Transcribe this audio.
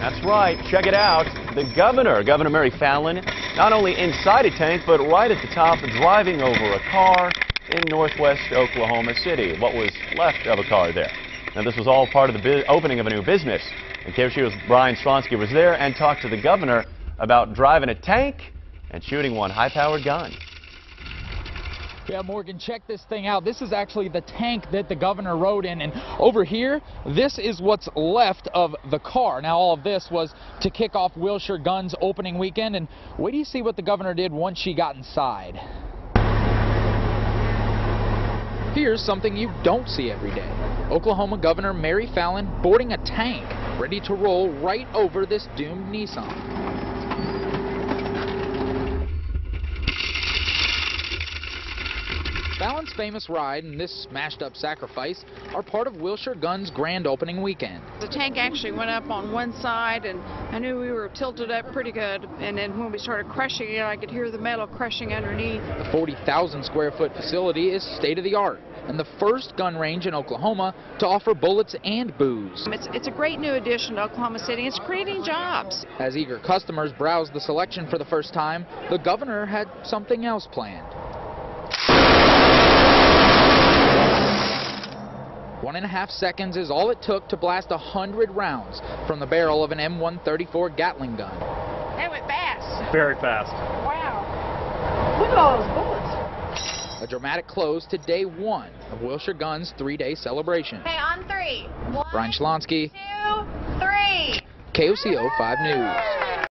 That's right. Check it out. The Governor Mary Fallin, not only inside a tank, but right at the top, driving over a car in northwest Oklahoma City. What was left of a car there. Now, this was all part of the opening of a new business. And KOCO's Brian Swansky was there and talked to the governor about driving a tank and shooting one high-powered gun. Yeah, Morgan, check this thing out. This is actually the tank that the governor rode in, and over here, this is what's left of the car. Now, all of this was to kick off Wilshire Gun's opening weekend, and wait till you see what the governor did once she got inside. Here's something you don't see every day. Oklahoma Governor Mary Fallin boarding a tank, ready to roll right over this doomed Nissan. Fallin's famous ride and this smashed-up sacrifice are part of Wilshire Gun's grand opening weekend. The tank actually went up on one side, and I knew we were tilted up pretty good, and then when we started crushing it, I could hear the metal crushing underneath. The 40,000-square-foot facility is state-of-the-art and the first gun range in Oklahoma to offer bullets and booze. It's a great new addition to Oklahoma City. It's creating jobs. As eager customers browsed the selection for the first time, the governor had something else planned. 1.5 seconds is all it took to blast 100 rounds from the barrel of an M134 Gatling gun. That went fast. Very fast. Wow. Look at all those bullets. A dramatic close to day one of Wilshire Gun's three-day celebration. Okay, on three. One, Brian Swansky, two, three. KOCO 5 News.